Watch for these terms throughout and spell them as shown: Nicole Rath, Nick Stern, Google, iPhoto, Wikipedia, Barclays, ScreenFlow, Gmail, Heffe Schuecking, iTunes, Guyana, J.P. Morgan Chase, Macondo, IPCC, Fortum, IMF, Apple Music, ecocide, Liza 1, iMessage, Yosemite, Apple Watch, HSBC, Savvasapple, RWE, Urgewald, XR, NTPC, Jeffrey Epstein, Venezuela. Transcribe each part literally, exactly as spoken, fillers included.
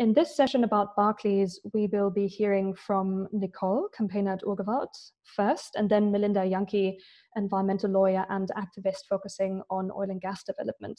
In this session about Barclays, we will be hearing from Nicole, campaigner at Urgewald, first, and then Melinda Janki, environmental lawyer and activist focusing on oil and gas development.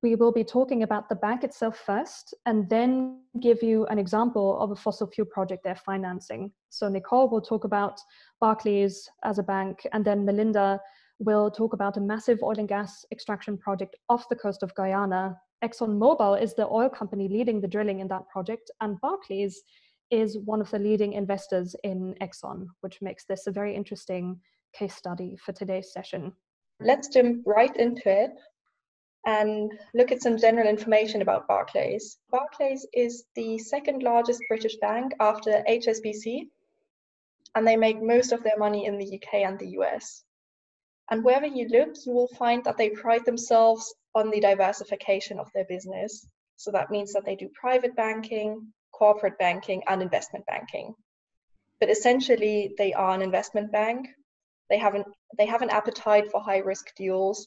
We will be talking about the bank itself first, and then give you an example of a fossil fuel project they're financing. So Nicole will talk about Barclays as a bank, and then Melinda will talk about a massive oil and gas extraction project off the coast of Guyana. ExxonMobil is the oil company leading the drilling in that project, and Barclays is one of the leading investors in Exxon, which makes this a very interesting case study for today's session. Let's jump right into it and look at some general information about Barclays. Barclays is the second largest British bank after H S B C, and they make most of their money in the U K and the U S. And wherever you look, you will find that they pride themselves on the diversification of their business. So that means that they do private banking, corporate banking, and investment banking. But essentially, they are an investment bank. They have an, they have an appetite for high-risk deals.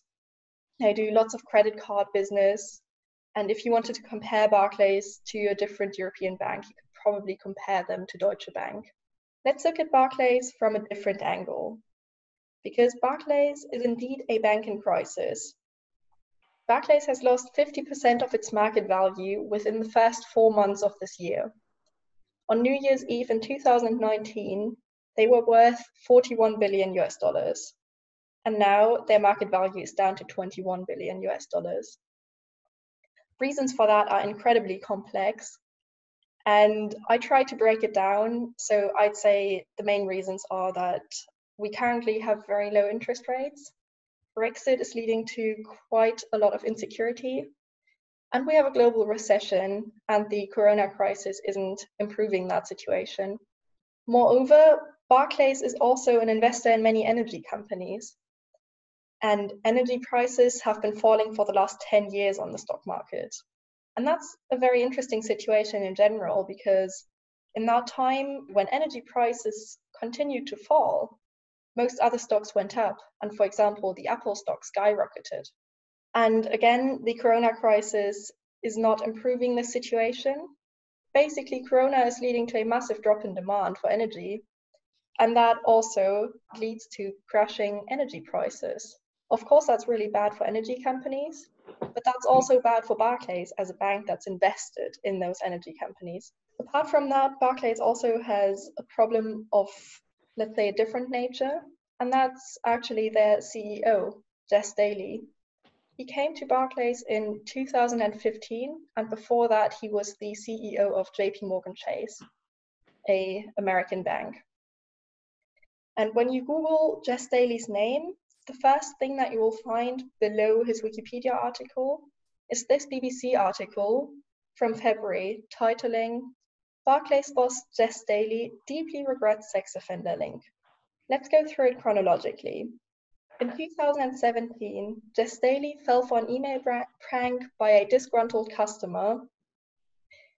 They do lots of credit card business. And if you wanted to compare Barclays to a different European bank, you could probably compare them to Deutsche Bank. Let's look at Barclays from a different angle, because Barclays is indeed a bank in crisis. Barclays has lost fifty percent of its market value within the first four months of this year. On New Year's Eve in two thousand nineteen, they were worth forty-one billion U S dollars. And now their market value is down to twenty-one billion U S dollars. Reasons for that are incredibly complex, and I try to break it down. So I'd say the main reasons are that we currently have very low interest rates. Brexit is leading to quite a lot of insecurity. And we have a global recession, and the corona crisis isn't improving that situation. Moreover, Barclays is also an investor in many energy companies. And energy prices have been falling for the last ten years on the stock market. And that's a very interesting situation in general, because in that time, when energy prices continued to fall, most other stocks went up, and for example, the Apple stock skyrocketed. And again, the corona crisis is not improving the situation. Basically, corona is leading to a massive drop in demand for energy, and that also leads to crashing energy prices. Of course, that's really bad for energy companies, but that's also bad for Barclays as a bank that's invested in those energy companies. Apart from that, Barclays also has a problem of, let's say, a different nature, and that's actually their C E O, Jes Staley. He came to Barclays in two thousand fifteen, and before that he was the C E O of J P Morgan Chase, a American bank. And when you Google Jes Staley's name, the first thing that you will find below his Wikipedia article is this B B C article from February titling, "Barclays boss Jes Staley deeply regrets sex offender link." Let's go through it chronologically. In two thousand seventeen, Jes Staley fell for an email prank by a disgruntled customer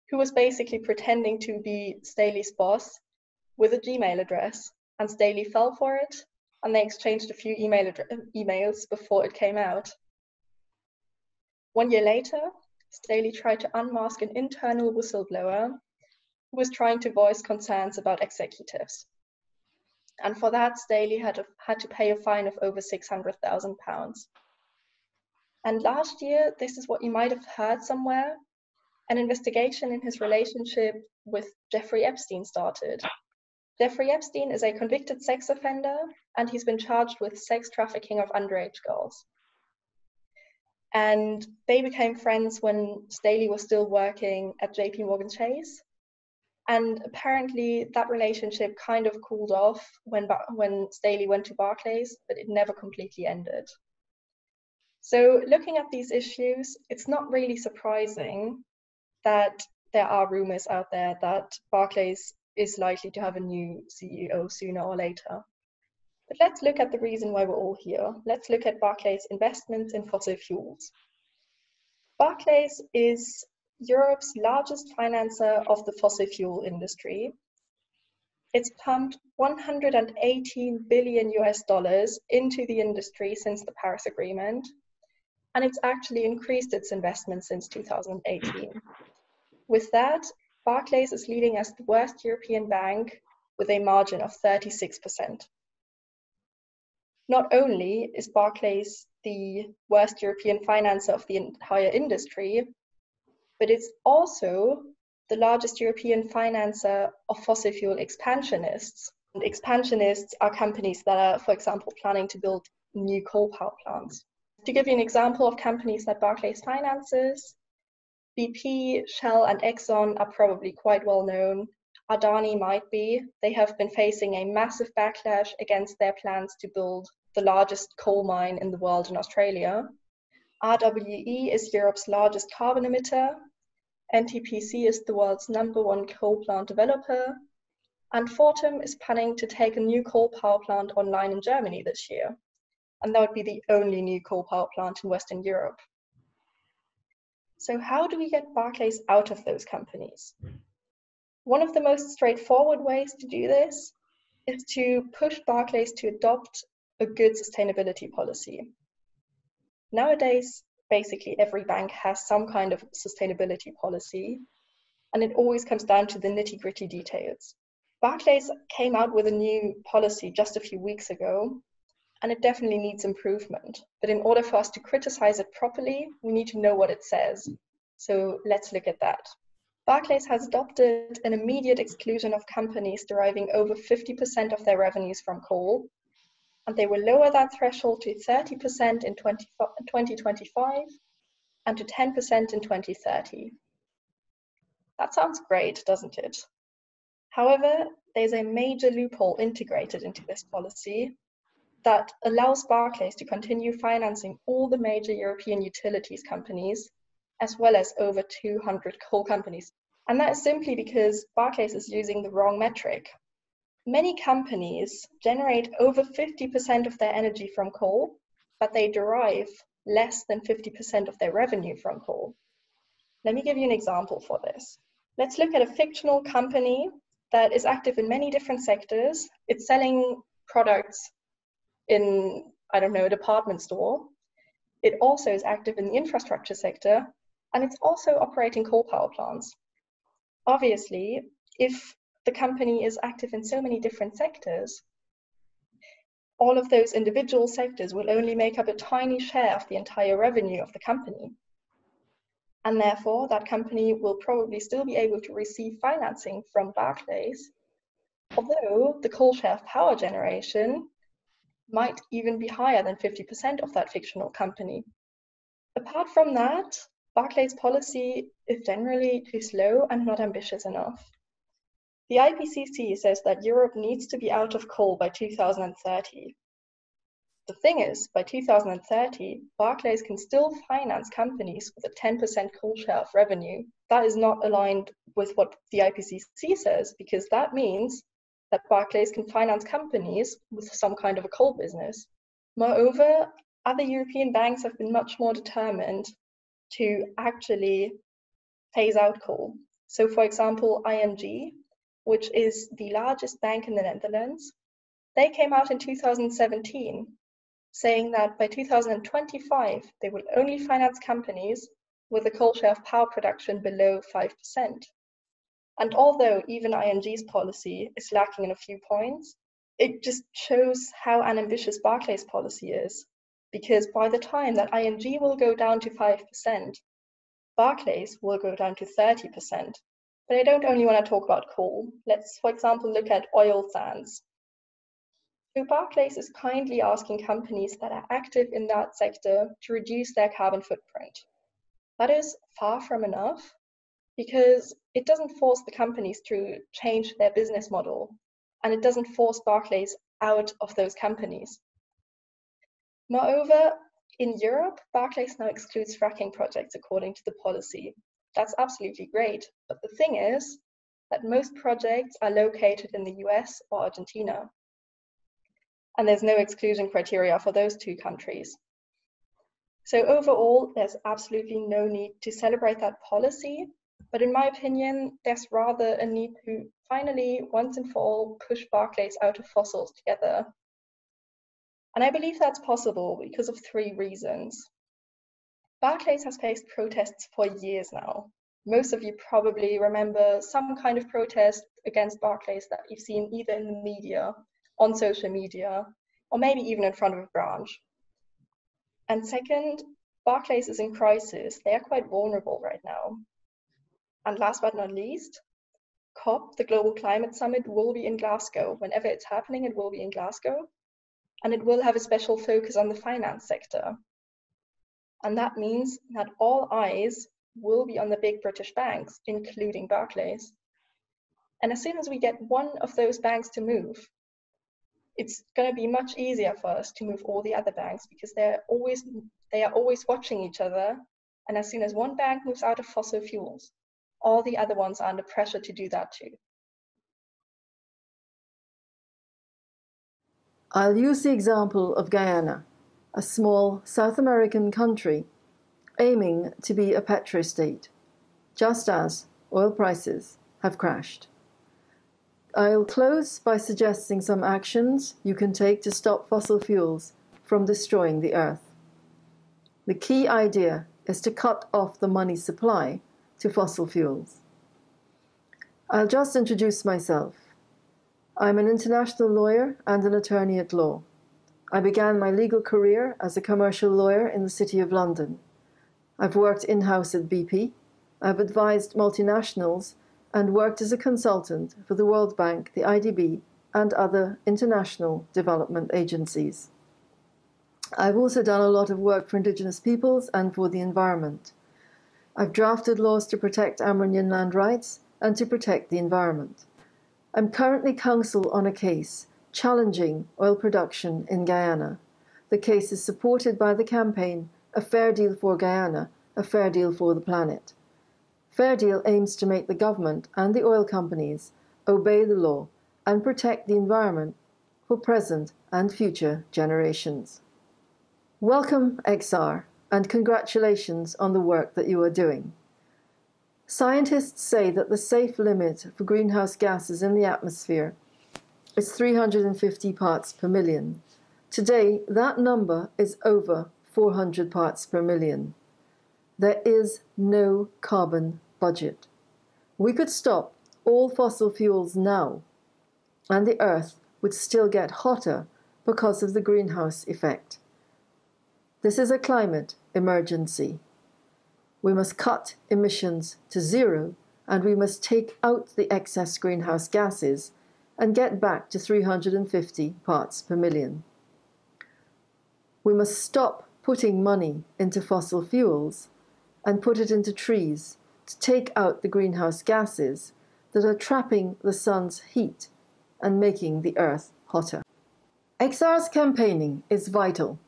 who was basically pretending to be Staley's boss with a Gmail address, and Staley fell for it, and they exchanged a few email ad- emails before it came out. One year later, Staley tried to unmask an internal whistleblower was trying to voice concerns about executives. And for that, Staley had to, had to pay a fine of over six hundred thousand pounds. And last year, this is what you might have heard somewhere, an investigation in his relationship with Jeffrey Epstein started. Jeffrey Epstein is a convicted sex offender, and he's been charged with sex trafficking of underage girls. And they became friends when Staley was still working at J P Morgan Chase. And apparently that relationship kind of cooled off when, when Staley went to Barclays, but it never completely ended. So looking at these issues, it's not really surprising that there are rumors out there that Barclays is likely to have a new C E O sooner or later. But let's look at the reason why we're all here. Let's look at Barclays' investments in fossil fuels. Barclays is Europe's largest financer of the fossil fuel industry. It's pumped one hundred eighteen billion U S dollars into the industry since the Paris Agreement, and it's actually increased its investment since two thousand eighteen. With that, Barclays is leading as the worst European bank with a margin of thirty-six percent. Not only is Barclays the worst European financer of the entire industry, but it's also the largest European financer of fossil fuel expansionists. And expansionists are companies that are, for example, planning to build new coal power plants. To give you an example of companies that Barclays finances, B P, Shell and Exxon are probably quite well known. Adani might be. They have been facing a massive backlash against their plans to build the largest coal mine in the world in Australia. R W E is Europe's largest carbon emitter. N T P C is the world's number one coal plant developer. And Fortum is planning to take a new coal power plant online in Germany this year. And that would be the only new coal power plant in Western Europe. So how do we get Barclays out of those companies? One of the most straightforward ways to do this is to push Barclays to adopt a good sustainability policy. Nowadays, basically every bank has some kind of sustainability policy, and it always comes down to the nitty-gritty details. Barclays came out with a new policy just a few weeks ago, and it definitely needs improvement. But in order for us to criticize it properly, we need to know what it says. So let's look at that. Barclays has adopted an immediate exclusion of companies deriving over fifty percent of their revenues from coal, and they will lower that threshold to thirty percent in twenty twenty-five and to ten percent in twenty thirty. That sounds great, doesn't it? However, there's a major loophole integrated into this policy that allows Barclays to continue financing all the major European utilities companies, as well as over two hundred coal companies. And that is simply because Barclays is using the wrong metric. Many companies generate over fifty percent of their energy from coal, but they derive less than fifty percent of their revenue from coal. Let me give you an example for this. Let's look at a fictional company that is active in many different sectors. It's selling products in, I don't know, a department store. It also is active in the infrastructure sector, and it's also operating coal power plants. Obviously, if the company is active in so many different sectors, all of those individual sectors will only make up a tiny share of the entire revenue of the company. And therefore, that company will probably still be able to receive financing from Barclays, although the coal share of power generation might even be higher than fifty percent of that fictional company. Apart from that, Barclays' policy is generally too slow and not ambitious enough. The I P C C says that Europe needs to be out of coal by two thousand thirty. The thing is, by two thousand thirty, Barclays can still finance companies with a ten percent coal share of revenue. That is not aligned with what the I P C C says, because that means that Barclays can finance companies with some kind of a coal business. Moreover, other European banks have been much more determined to actually phase out coal. So, for example, I N G, which is the largest bank in the Netherlands, they came out in two thousand seventeen saying that by two thousand twenty-five, they will only finance companies with a coal share of power production below five percent. And although even I N G's policy is lacking in a few points, it just shows how unambitious Barclays' policy is, because by the time that I N G will go down to five percent, Barclays will go down to thirty percent. But I don't only want to talk about coal. Let's, for example, look at oil sands. So Barclays is kindly asking companies that are active in that sector to reduce their carbon footprint. That is far from enough, because it doesn't force the companies to change their business model, and it doesn't force Barclays out of those companies. Moreover, in Europe, Barclays now excludes fracking projects according to the policy. That's absolutely great, but the thing is that most projects are located in the U S or Argentina, and there's no exclusion criteria for those two countries. So overall, there's absolutely no need to celebrate that policy, but in my opinion, there's rather a need to finally, once and for all, push Barclays out of fossils together. And I believe that's possible because of three reasons. Barclays has faced protests for years now, most of you probably remember some kind of protest against Barclays that you've seen either in the media, on social media, or maybe even in front of a branch. And second, Barclays is in crisis. They are quite vulnerable right now. And last but not least, COP, the Global Climate Summit, will be in Glasgow. Whenever it's happening, it will be in Glasgow. And it will have a special focus on the finance sector. And that means that all eyes will be on the big British banks, including Barclays. And as soon as we get one of those banks to move, it's going to be much easier for us to move all the other banks, because they're always, they are always watching each other. And as soon as one bank moves out of fossil fuels, all the other ones are under pressure to do that too. I'll use the example of Guyana, a small South American country aiming to be a petrostate, just as oil prices have crashed. I'll close by suggesting some actions you can take to stop fossil fuels from destroying the earth. The key idea is to cut off the money supply to fossil fuels. I'll just introduce myself. I'm an international lawyer and an attorney at law. I began my legal career as a commercial lawyer in the City of London. I've worked in-house at B P, I've advised multinationals, and worked as a consultant for the World Bank, the I D B, and other international development agencies. I've also done a lot of work for Indigenous peoples and for the environment. I've drafted laws to protect Amerindian land rights and to protect the environment. I'm currently counsel on a case challenging oil production in Guyana. The case is supported by the campaign A Fair Deal for Guyana, A Fair Deal for the Planet. Fair Deal aims to make the government and the oil companies obey the law and protect the environment for present and future generations. Welcome, X R, and congratulations on the work that you are doing. Scientists say that the safe limit for greenhouse gases in the atmosphere is three hundred fifty parts per million. Today, that number is over four hundred parts per million. There is no carbon budget. We could stop all fossil fuels now, and the Earth would still get hotter because of the greenhouse effect. This is a climate emergency. We must cut emissions to zero, and we must take out the excess greenhouse gases and get back to three hundred fifty parts per million. We must stop putting money into fossil fuels and put it into trees to take out the greenhouse gases that are trapping the sun's heat and making the earth hotter. X R's campaigning is vital.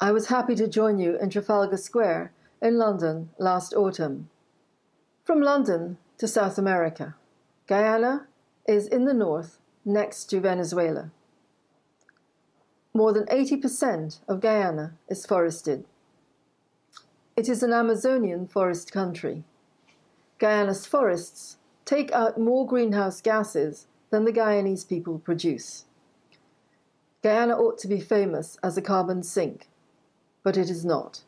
I was happy to join you in Trafalgar Square in London last autumn. From London to South America, Guyana is in the north next to Venezuela. More than eighty percent of Guyana is forested. It is an Amazonian forest country. Guyana's forests take out more greenhouse gases than the Guyanese people produce. Guyana ought to be famous as a carbon sink, but it is not.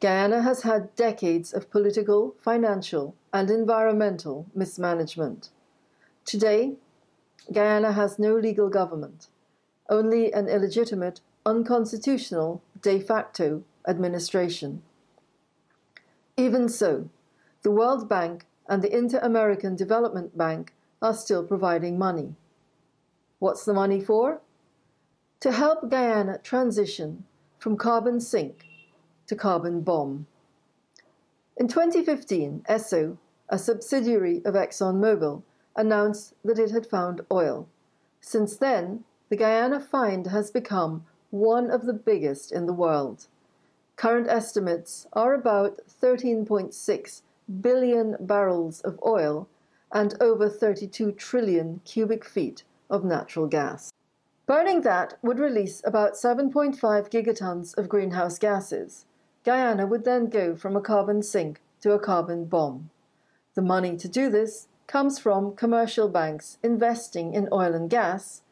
Guyana has had decades of political, financial, and environmental mismanagement. Today, Guyana has no legal government, only an illegitimate, unconstitutional, de facto administration. Even so, the World Bank and the Inter-American Development Bank are still providing money. What's the money for? To help Guyana transition from carbon sink to carbon bomb. In twenty fifteen, Esso, a subsidiary of ExxonMobil, announced that it had found oil. Since then, the Guyana find has become one of the biggest in the world. Current estimates are about thirteen point six billion barrels of oil and over thirty-two trillion cubic feet of natural gas. Burning that would release about seven point five gigatons of greenhouse gases. Guyana would then go from a carbon sink to a carbon bomb. The money to do this comes from commercial banks investing in oil and gas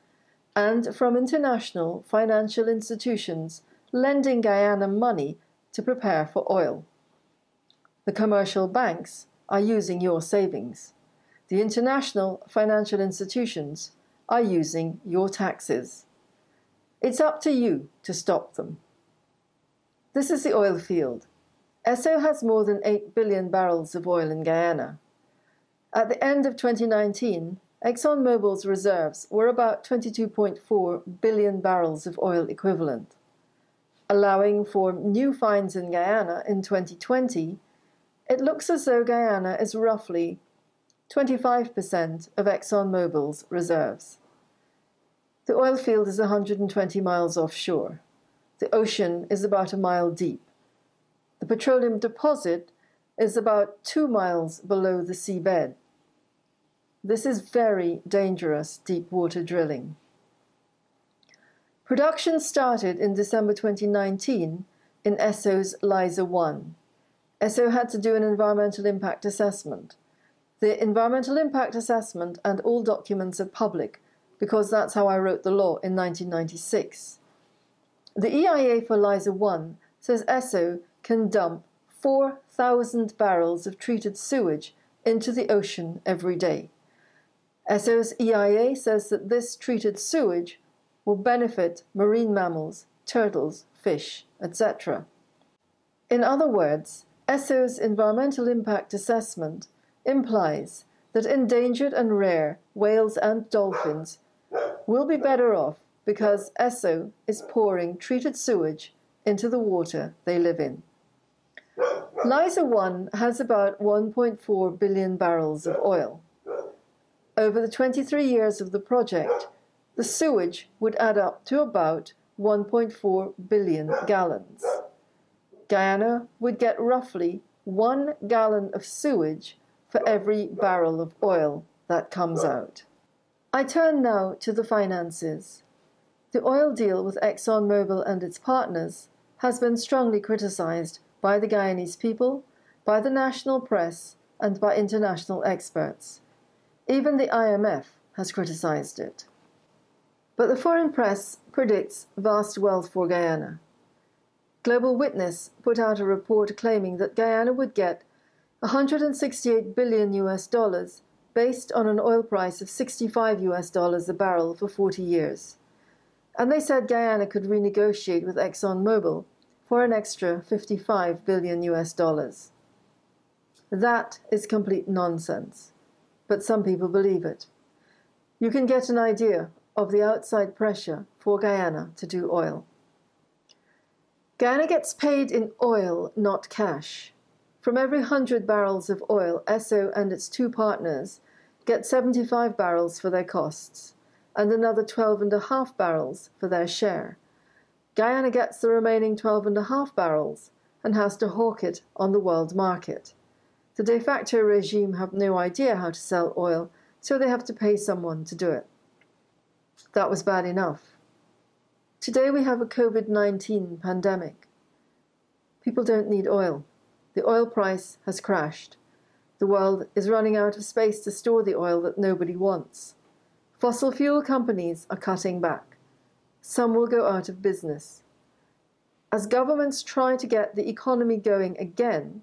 and from international financial institutions lending Guyana money to prepare for oil. The commercial banks are using your savings. The international financial institutions are using your taxes. It's up to you to stop them. This is the oil field. Esso has more than eight billion barrels of oil in Guyana. At the end of twenty nineteen, ExxonMobil's reserves were about twenty-two point four billion barrels of oil equivalent. Allowing for new finds in Guyana in twenty twenty, it looks as though Guyana is roughly twenty-five percent of ExxonMobil's reserves. The oil field is one hundred twenty miles offshore. The ocean is about a mile deep. The petroleum deposit is about two miles below the seabed. This is very dangerous deep water drilling. Production started in December twenty nineteen in Esso's Liza one. Esso had to do an environmental impact assessment. The environmental impact assessment and all documents are public because that's how I wrote the law in nineteen ninety-six. The E I A for Liza one says Esso can dump four thousand barrels of treated sewage into the ocean every day. Esso's E I A says that this treated sewage will benefit marine mammals, turtles, fish, et cetera. In other words, Esso's environmental impact assessment implies that endangered and rare whales and dolphins will be better off because Esso is pouring treated sewage into the water they live in. Liza one has about one point four billion barrels of oil. Over the twenty-three years of the project, the sewage would add up to about one point four billion gallons. Guyana would get roughly one gallon of sewage for every barrel of oil that comes out. I turn now to the finances. The oil deal with ExxonMobil and its partners has been strongly criticized by the Guyanese people, by the national press, and by international experts. Even the I M F has criticized it. But the foreign press predicts vast wealth for Guyana. Global Witness put out a report claiming that Guyana would get one hundred sixty-eight billion U S dollars based on an oil price of sixty-five U S dollars a barrel for forty years. And they said Guyana could renegotiate with ExxonMobil for an extra fifty-five billion U S dollars. That is complete nonsense, but some people believe it. You can get an idea of the outside pressure for Guyana to do oil. Guyana gets paid in oil, not cash. From every one hundred barrels of oil, Esso and its two partners get seventy-five barrels for their costs and another twelve and a half barrels for their share. Guyana gets the remaining twelve and a half barrels and has to hawk it on the world market. The de facto regime have no idea how to sell oil, so they have to pay someone to do it. That was bad enough. Today we have a COVID nineteen pandemic. People don't need oil. The oil price has crashed. The world is running out of space to store the oil that nobody wants. Fossil fuel companies are cutting back. Some will go out of business. As governments try to get the economy going again,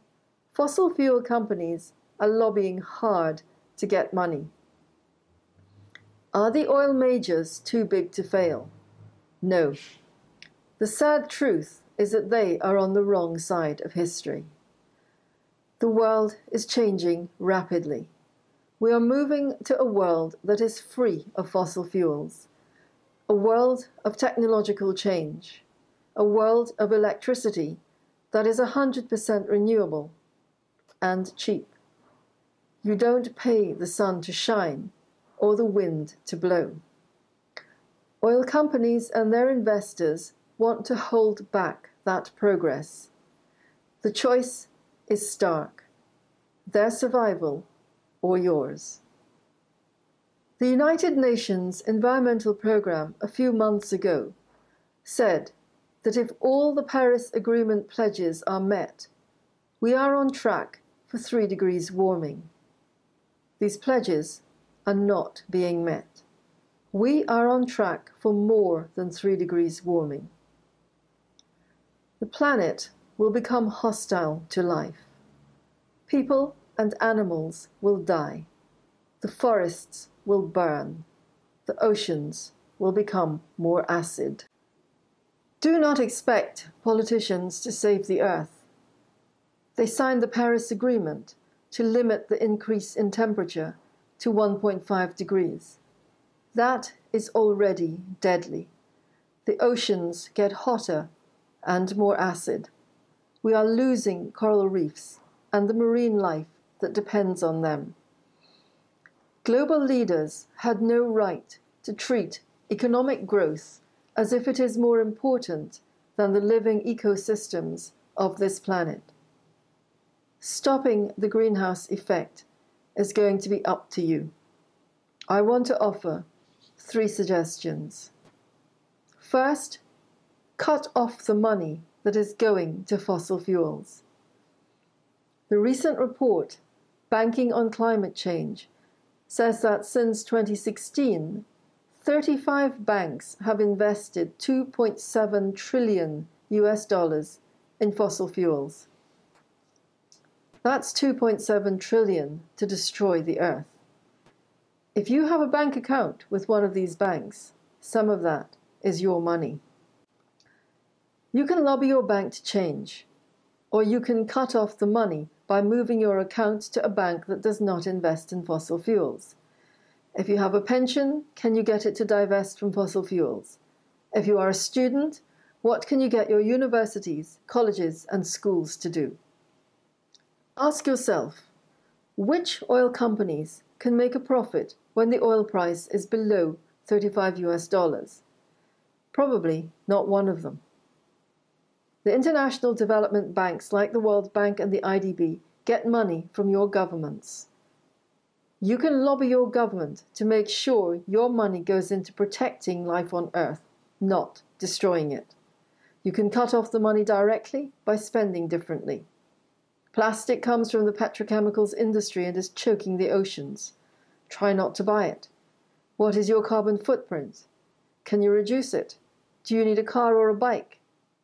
fossil fuel companies are lobbying hard to get money. Are the oil majors too big to fail? No. The sad truth is that they are on the wrong side of history. The world is changing rapidly. We are moving to a world that is free of fossil fuels, a world of technological change, a world of electricity that is one hundred percent renewable and cheap. You don't pay the sun to shine or the wind to blow. Oil companies and their investors want to hold back that progress. The choice is stark: their survival or yours. The United Nations Environmental Programme a few months ago said that if all the Paris Agreement pledges are met, we are on track for three degrees warming. These pledges are not being met. We are on track for more than three degrees warming. The planet will become hostile to life. People and animals will die. The forests will burn. The oceans will become more acid. Do not expect politicians to save the earth. They signed the Paris Agreement to limit the increase in temperature to one point five degrees. That is already deadly. The oceans get hotter and more acid. We are losing coral reefs and the marine life that depends on them. Global leaders had no right to treat economic growth as if it is more important than the living ecosystems of this planet. Stopping the greenhouse effect is going to be up to you. I want to offer three suggestions. First, cut off the money that is going to fossil fuels. The recent report, Banking on Climate Change, says that since twenty sixteen, thirty-five banks have invested two point seven trillion U S dollars in fossil fuels. That's two point seven trillion to destroy the earth. If you have a bank account with one of these banks, some of that is your money. You can lobby your bank to change, or you can cut off the money by moving your account to a bank that does not invest in fossil fuels. If you have a pension, can you get it to divest from fossil fuels? If you are a student, what can you get your universities, colleges, and schools to do? Ask yourself, which oil companies can make a profit when the oil price is below thirty-five U S dollars? Probably not one of them. The international development banks like the World Bank and the I D B get money from your governments. You can lobby your government to make sure your money goes into protecting life on Earth, not destroying it. You can cut off the money directly by spending differently. Plastic comes from the petrochemicals industry and is choking the oceans. Try not to buy it. What is your carbon footprint? Can you reduce it? Do you need a car or a bike?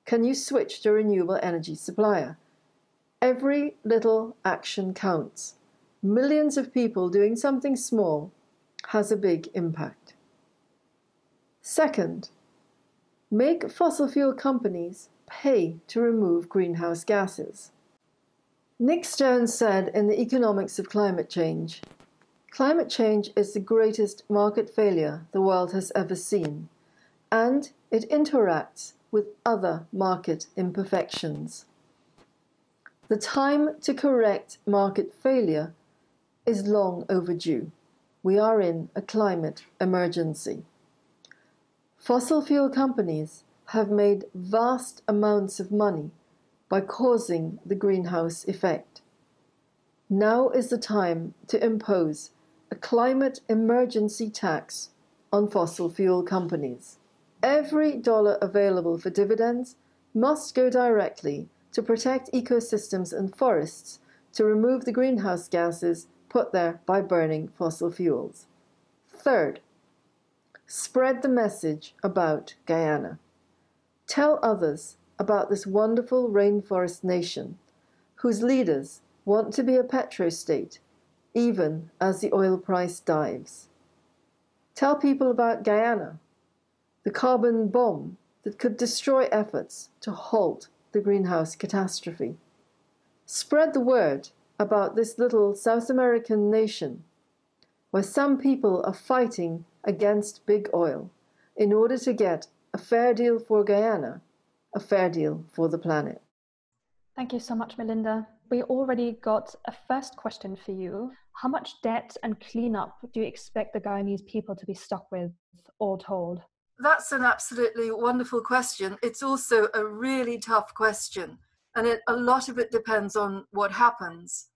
Can you switch to a renewable energy supplier? Every little action counts. Millions of people doing something small has a big impact. Second, make fossil fuel companies pay to remove greenhouse gases. Nick Stern said in The Economics of Climate Change, "Climate change is the greatest market failure the world has ever seen, and it interacts with other market imperfections. The time to correct market failure is long overdue. We are in a climate emergency. Fossil fuel companies have made vast amounts of money by causing the greenhouse effect. Now is the time to impose a climate emergency tax on fossil fuel companies. Every dollar available for dividends must go directly to protect ecosystems and forests, to remove the greenhouse gases put there by burning fossil fuels." Third, spread the message about Guyana. Tell others about this wonderful rainforest nation, whose leaders want to be a petrostate, even as the oil price dives. Tell people about Guyana, the carbon bomb that could destroy efforts to halt the greenhouse catastrophe. Spread the word about this little South American nation where some people are fighting against big oil in order to get a fair deal for Guyana, a fair deal for the planet. Thank you so much, Melinda. We already got a first question for you. How much debt and cleanup do you expect the Guyanese people to be stuck with, all told? That's an absolutely wonderful question. It's also a really tough question, and it, a lot of it depends on what happens.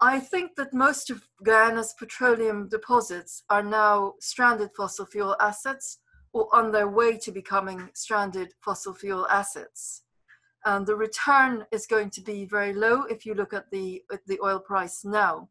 I think that most of Guyana's petroleum deposits are now stranded fossil fuel assets or on their way to becoming stranded fossil fuel assets. And the return is going to be very low if you look at the, at the oil price now.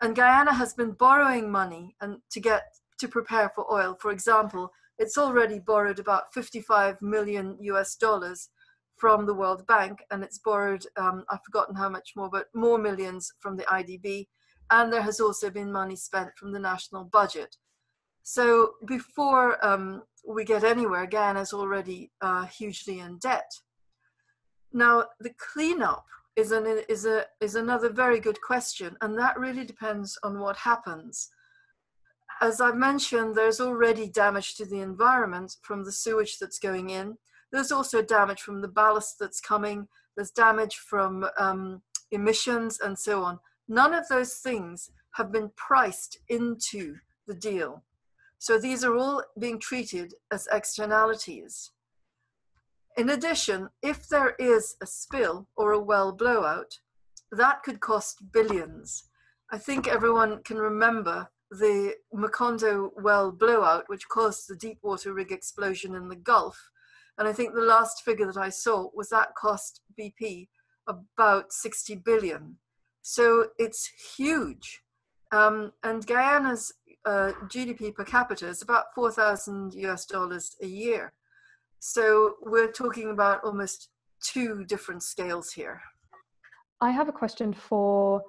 And Guyana has been borrowing money and to get to prepare for oil. For example, it's already borrowed about fifty-five million U S dollars from the World Bank, and it's borrowed, um, I've forgotten how much more, but more millions from the I D B. And there has also been money spent from the national budget. So before um, we get anywhere, Guyana is already uh, hugely in debt. Now, the cleanup is, an, is, a, is another very good question, and that really depends on what happens. As I've mentioned, there's already damage to the environment from the sewage that's going in. There's also damage from the ballast that's coming. There's damage from um, emissions and so on. None of those things have been priced into the deal. So these are all being treated as externalities. In addition, if there is a spill or a well blowout, that could cost billions. I think everyone can remember the Macondo well blowout, which caused the deep water rig explosion in the Gulf. And I think the last figure that I saw was that cost B P about sixty billion. So it's huge. Um, and Guyana's uh, G D P per capita is about four thousand US dollars a year. So we're talking about almost two different scales here. I have a question for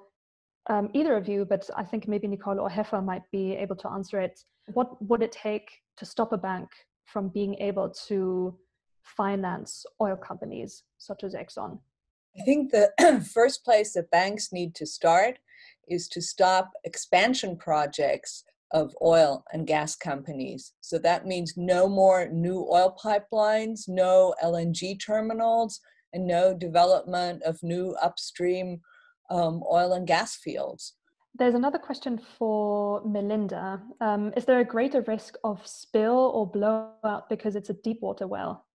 um, either of you, but I think maybe Nicole or Heffe might be able to answer it. What would it take to stop a bank from being able to finance oil companies such as Exxon? I think the first place that banks need to start is to stop expansion projects of oil and gas companies. So that means no more new oil pipelines, no L N G terminals, and no development of new upstream um, oil and gas fields. There's another question for Melinda. Um, is there a greater risk of spill or blowout because it's a deep water well?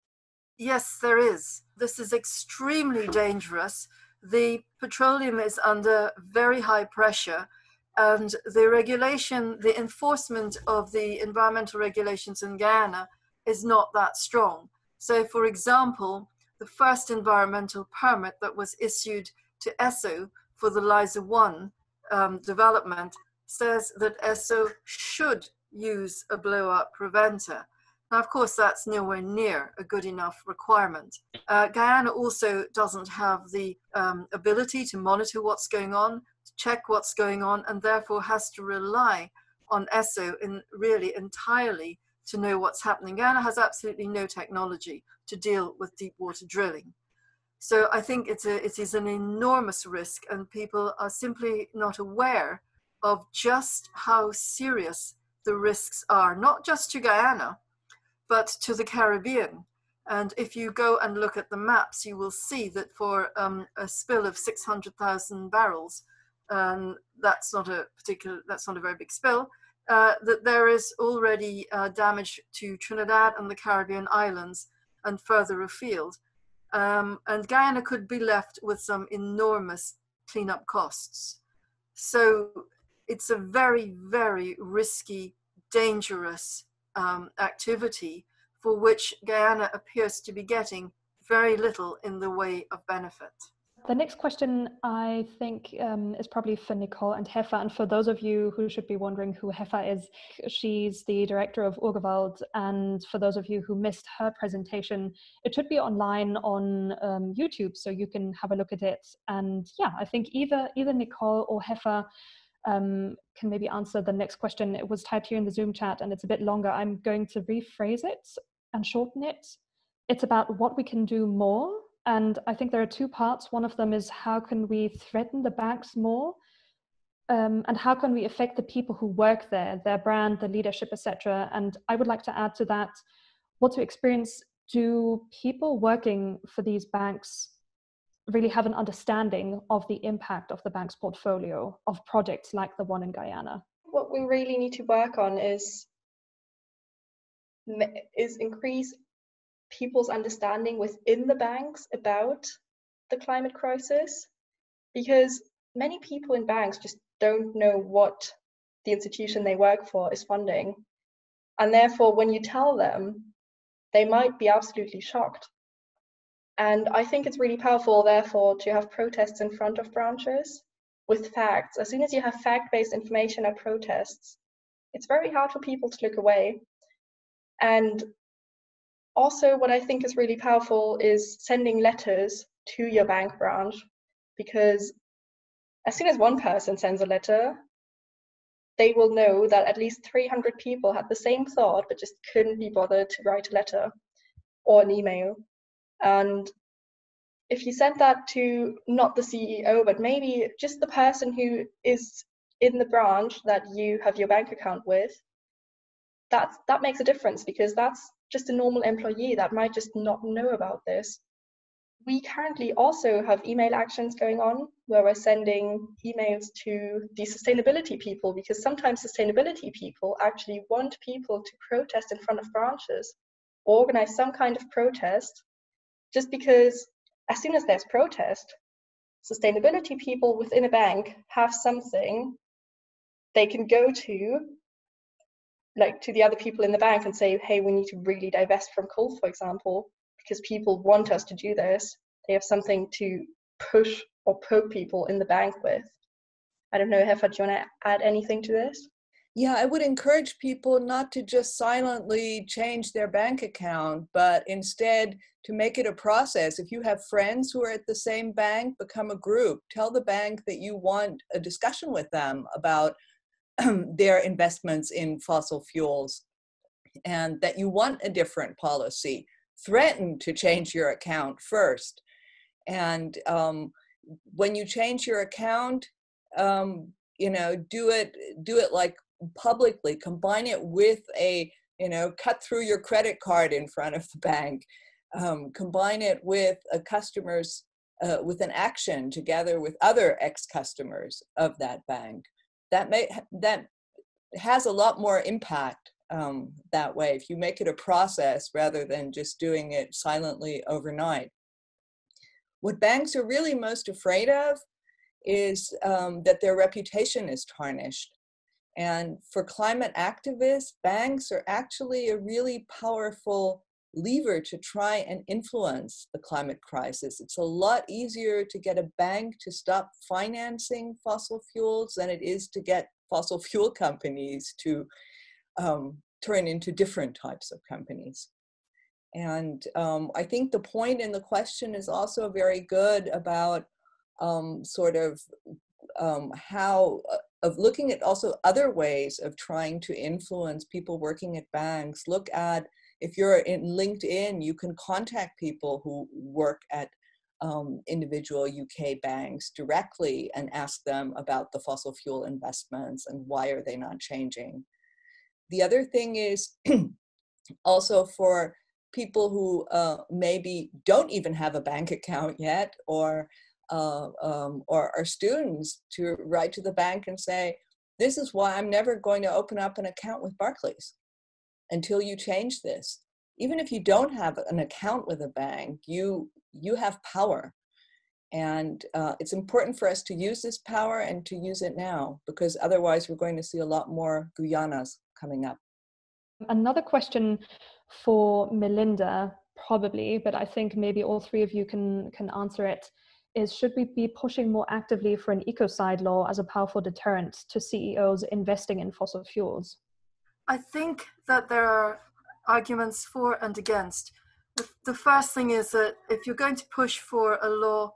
Yes, there is. This is extremely dangerous. The petroleum is under very high pressure, and the regulation, the enforcement of the environmental regulations in Guyana is not that strong. So, for example, the first environmental permit that was issued to Esso for the Liza one um, development says that Esso should use a blowout preventer. Now, of course, that's nowhere near a good enough requirement. Uh, Guyana also doesn't have the um, ability to monitor what's going on, to check what's going on, and therefore has to rely on Esso in really entirely to know what's happening. Guyana has absolutely no technology to deal with deep water drilling. So I think it's a, it is an enormous risk, and people are simply not aware of just how serious the risks are, not just to Guyana, but to the Caribbean. And if you go and look at the maps, you will see that for um, a spill of six hundred thousand barrels, um, that's not a particular, that's not a very big spill, uh, that there is already uh, damage to Trinidad and the Caribbean islands and further afield. Um, and Guyana could be left with some enormous cleanup costs. So it's a very, very risky, dangerous Um, activity for which Guyana appears to be getting very little in the way of benefit. The next question, I think, um, is probably for Nicole and Heffe. And for those of you who should be wondering who Heffe is, she's the director of Urgewald. And for those of you who missed her presentation, it should be online on um, YouTube, so you can have a look at it. And yeah, I think either, either Nicole or Heffe Um, can maybe answer the next question. It was typed here in the Zoom chat and it's a bit longer. I'm going to rephrase it and shorten it. It's about what we can do more. And I think there are two parts. One of them is how can we threaten the banks more? Um, and how can we affect the people who work there, their brand, the leadership, et cetera. And I would like to add to that, what to experience do people working for these banks really have an understanding of the impact of the bank's portfolio of projects like the one in Guyana? What we really need to work on is, is increase people's understanding within the banks about the climate crisis, because many people in banks just don't know what the institution they work for is funding. And therefore, when you tell them, they might be absolutely shocked. And I think it's really powerful, therefore, to have protests in front of branches with facts. As soon as you have fact-based information at protests, it's very hard for people to look away. And Also, what I think is really powerful is sending letters to your bank branch, because as soon as one person sends a letter, they will know that at least three hundred people had the same thought but just couldn't be bothered to write a letter or an email. And if you send that to not the C E O, but maybe just the person who is in the branch that you have your bank account with, that's, that makes a difference, because that's just a normal employee that might just not know about this. We currently also have email actions going on where we're sending emails to the sustainability people, because sometimes sustainability people actually want people to protest in front of branches, organize some kind of protest, just because as soon as there's protest, sustainability people within a bank have something they can go to, like to the other people in the bank and say, hey, we need to really divest from coal, for example, because people want us to do this. They have something to push or poke people in the bank with. I don't know, Heffe, do you want to add anything to this? Yeah, I would encourage people not to just silently change their bank account, but instead to make it a process. If you have friends who are at the same bank, become a group. Tell the bank that you want a discussion with them about their investments in fossil fuels and that you want a different policy. Threaten to change your account first. And um, when you change your account, um, you know, do it, do it like publicly, combine it with a, you know, cut through your credit card in front of the bank, um, combine it with a customer's, uh, with an action together with other ex-customers of that bank. That may, that has a lot more impact um, that way, if you make it a process rather than just doing it silently overnight. What banks are really most afraid of is um, that their reputation is tarnished. And for climate activists, banks are actually a really powerful lever to try and influence the climate crisis. It's a lot easier to get a bank to stop financing fossil fuels than it is to get fossil fuel companies to um, turn into different types of companies. And um, I think the point in the question is also very good about um, sort of um, how, uh, of looking at also other ways of trying to influence people working at banks. Look at, if you're in LinkedIn, you can contact people who work at um, individual U K banks directly and ask them about the fossil fuel investments and why are they not changing. The other thing is also for people who uh, maybe don't even have a bank account yet, or, uh, um, or are students, to write to the bank and say, this is why I'm never going to open up an account with Barclays until you change this. Even if you don't have an account with a bank, you, you have power. And uh, it's important for us to use this power and to use it now, because otherwise we're going to see a lot more Guyanas coming up. Another question for Melinda, probably, but I think maybe all three of you can, can answer it, is should we be pushing more actively for an ecocide law as a powerful deterrent to C E Os investing in fossil fuels? I think that there are arguments for and against. The, the first thing is that if you're going to push for a law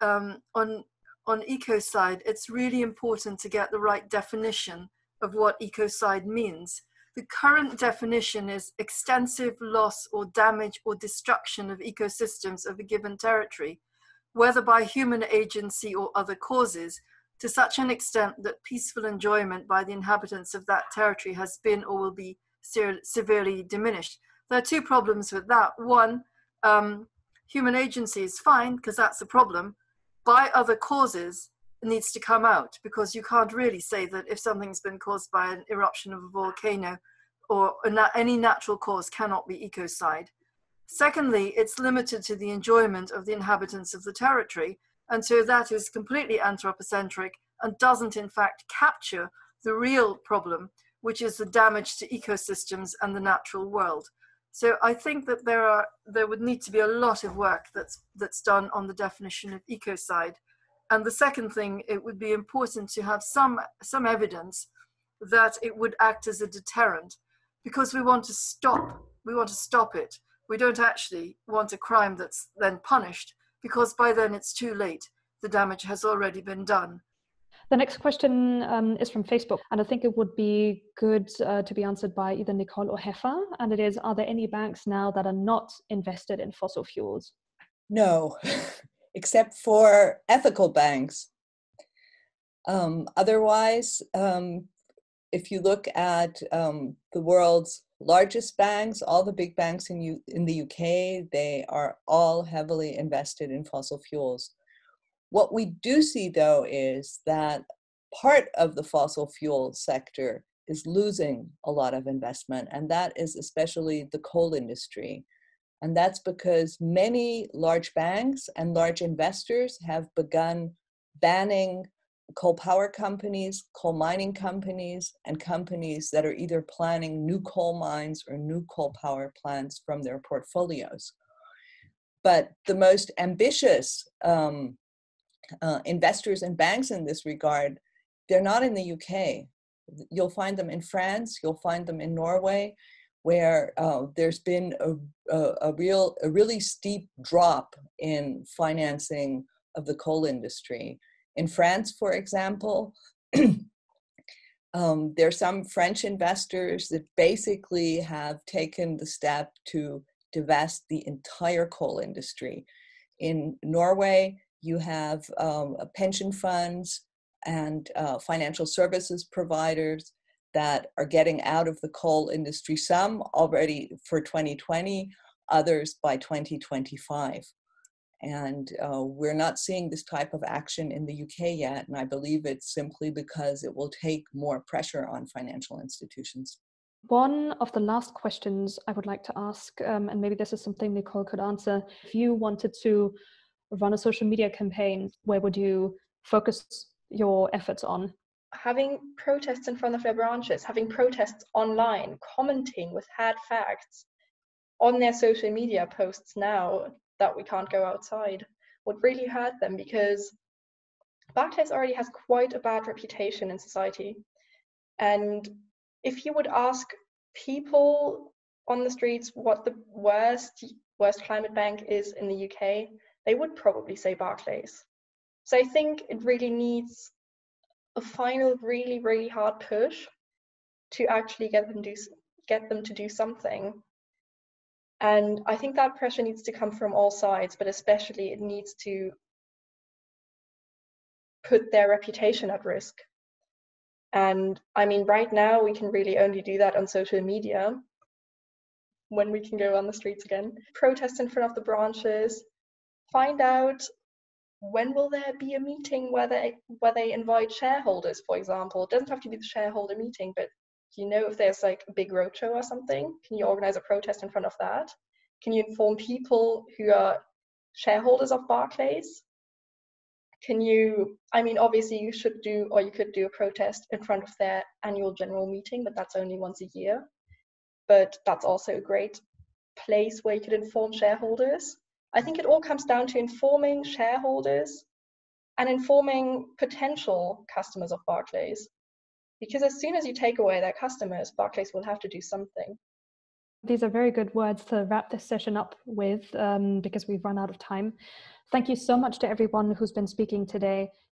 um, on, on ecocide, it's really important to get the right definition of what ecocide means. The current definition is extensive loss or damage or destruction of ecosystems of a given territory, whether by human agency or other causes, to such an extent that peaceful enjoyment by the inhabitants of that territory has been or will be se- severely diminished. There are two problems with that. One, um, human agency is fine, because that's a problem. By other causes, it needs to come out, because you can't really say that if something's been caused by an eruption of a volcano or a na- any natural cause cannot be ecocide. Secondly, it's limited to the enjoyment of the inhabitants of the territory, and so that is completely anthropocentric and doesn't in fact capture the real problem, which is the damage to ecosystems and the natural world. So I think that there are there would need to be a lot of work that's that's done on the definition of ecocide. And the second thing, it would be important to have some some evidence that it would act as a deterrent, because we want to stop we want to stop it. we don't actually want a crime that's then punished, because by then it's too late. The damage has already been done. The next question um, is from Facebook, and I think it would be good uh, to be answered by either Nicole or Heffe, and it is, are there any banks now that are not invested in fossil fuels? No, except for ethical banks. Um, otherwise, um, if you look at um, the world's largest banks, all the big banks in, U in the U K, they are all heavily invested in fossil fuels. What we do see, though, is that part of the fossil fuel sector is losing a lot of investment, and that is especially the coal industry. And that's because many large banks and large investors have begun banning coal power companies, coal mining companies, and companies that are either planning new coal mines or new coal power plants from their portfolios. But the most ambitious um, Uh, investors and banks in this regard, they're not in the U K. You'll find them in France, you'll find them in Norway, where uh, there's been a, a, a, real, a really steep drop in financing of the coal industry. In France, for example, um, there are some French investors that basically have taken the step to divest the entire coal industry. In Norway, you have um, pension funds and uh, financial services providers that are getting out of the coal industry, some already for twenty twenty, others by twenty twenty-five. And uh, we're not seeing this type of action in the U K yet, and I believe it's simply because it will take more pressure on financial institutions. One of the last questions I would like to ask, um, and maybe this is something Nicole could answer, if you wanted to run a social media campaign, where would you focus your efforts on? Having protests in front of their branches, having protests online, commenting with hard facts on their social media posts now that we can't go outside would really hurt them, because Barclays already has quite a bad reputation in society. And if you would ask people on the streets what the worst, worst climate bank is in the U K, they would probably say Barclays. So I think it really needs a final really, really hard push to actually get them, do, get them to do something. And I think that pressure needs to come from all sides, but especially it needs to put their reputation at risk. And I mean, right now we can really only do that on social media when we can go on the streets again. Protest in front of the branches, find out when will there be a meeting where they, where they invite shareholders, for example. It doesn't have to be the shareholder meeting, but you know, if there's like a big roadshow or something, can you organize a protest in front of that? Can you inform people who are shareholders of Barclays? Can you, I mean, obviously you should do, or you could do a protest in front of their annual general meeting, but that's only once a year. But that's also a great place where you could inform shareholders. I think it all comes down to informing shareholders and informing potential customers of Barclays. Because as soon as you take away their customers, Barclays will have to do something. These are very good words to wrap this session up with, um, because we've run out of time. Thank you so much to everyone who's been speaking today.